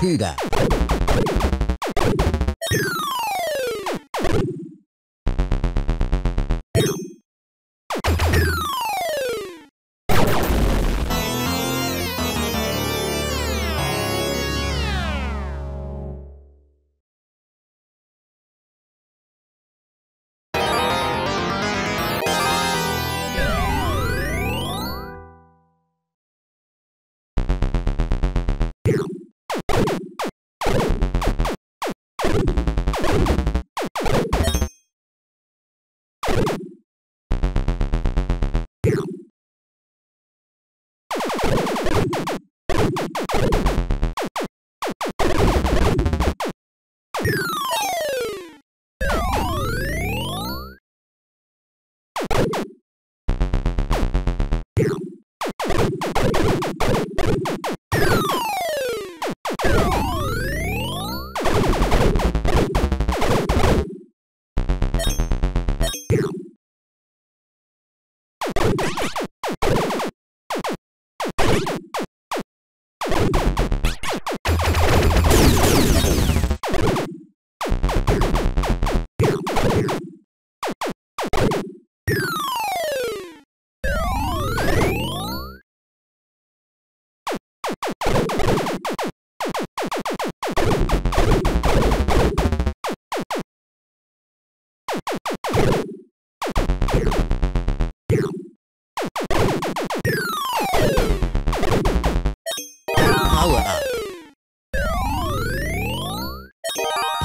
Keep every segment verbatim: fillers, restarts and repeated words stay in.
Huga. Huga.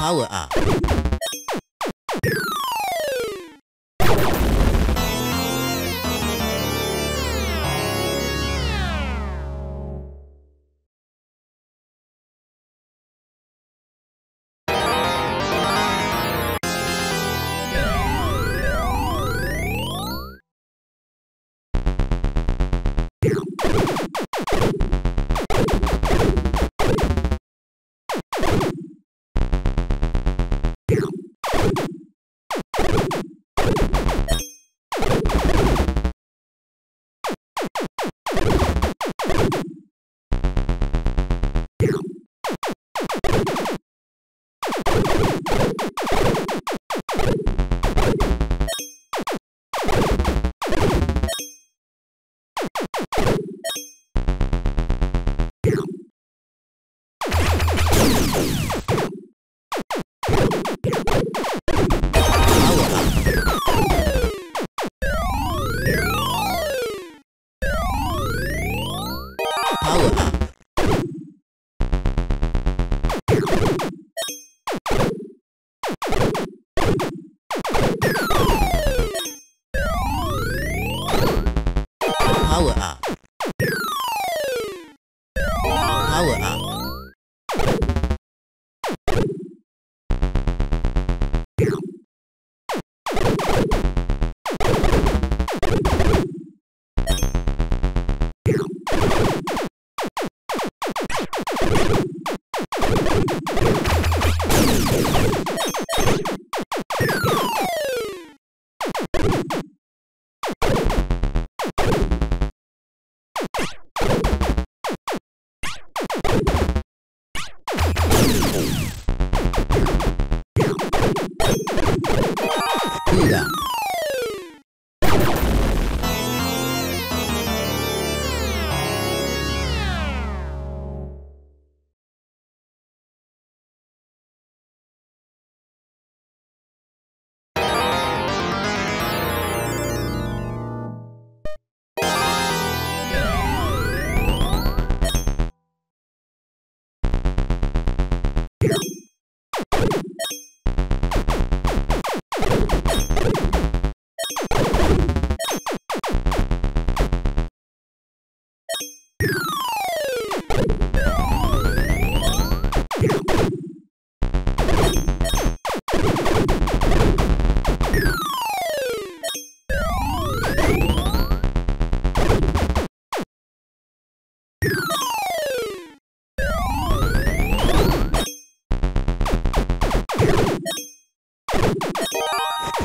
Power up.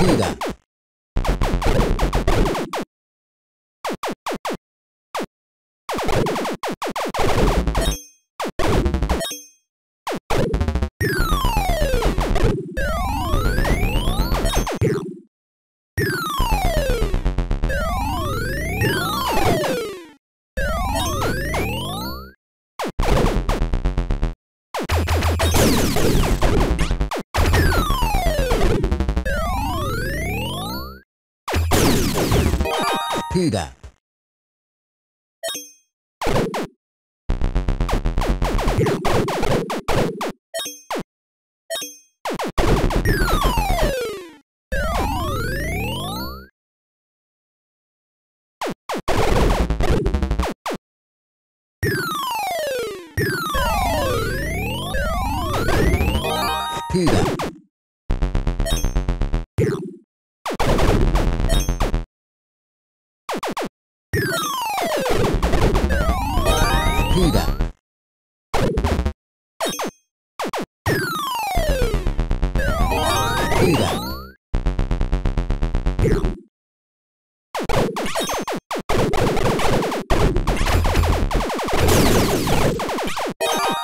partida. Partida. Partida.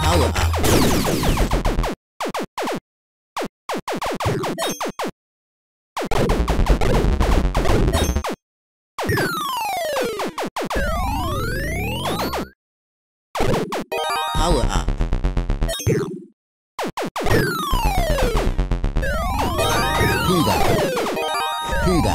Power up. Partida. Partida. Partida.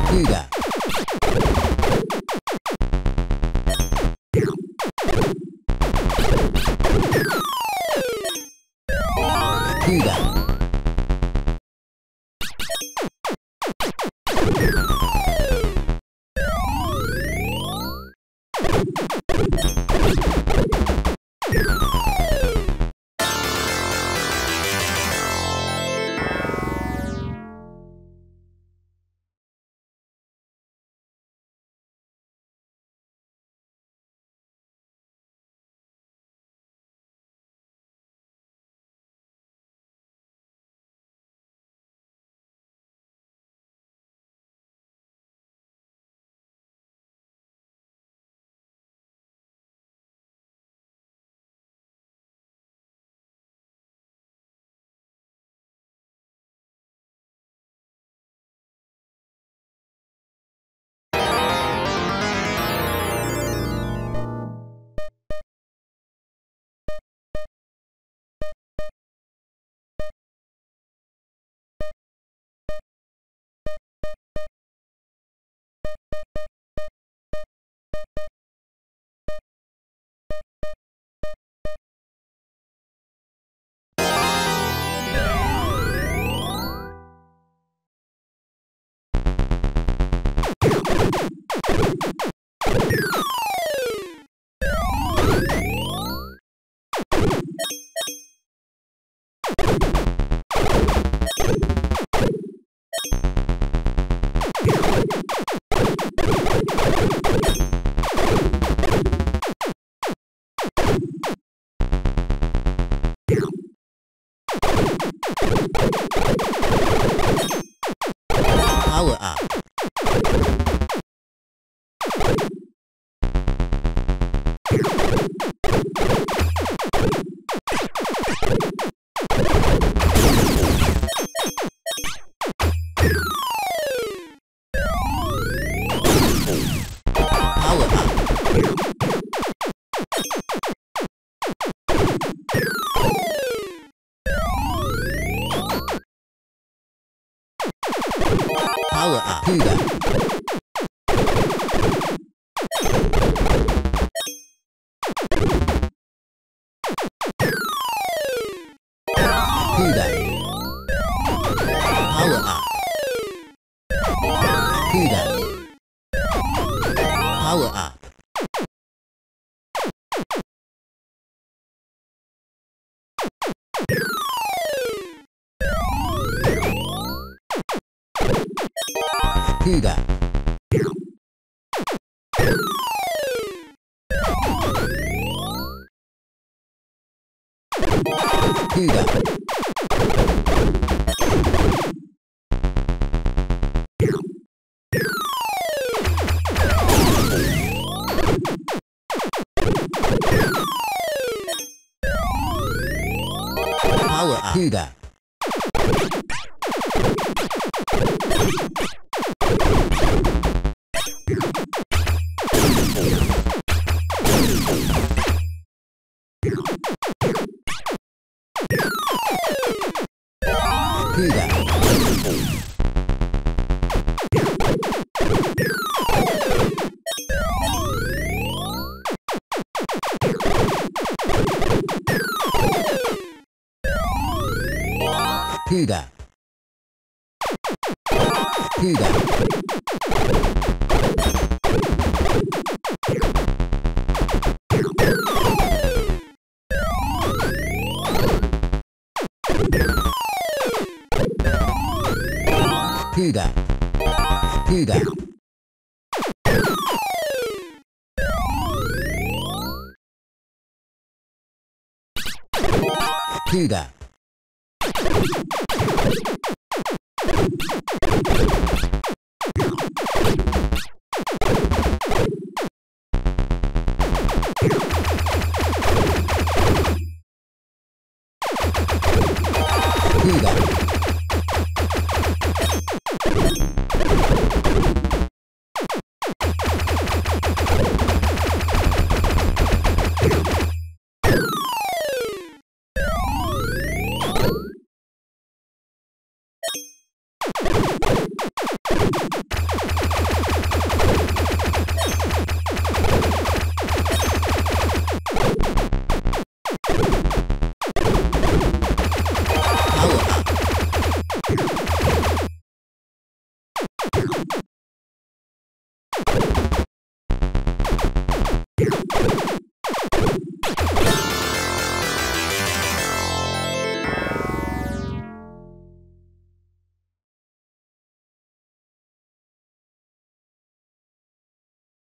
Power up. Power up. vida. Vida. Power vida. Huda, Huda, Huda, Huda, Huda.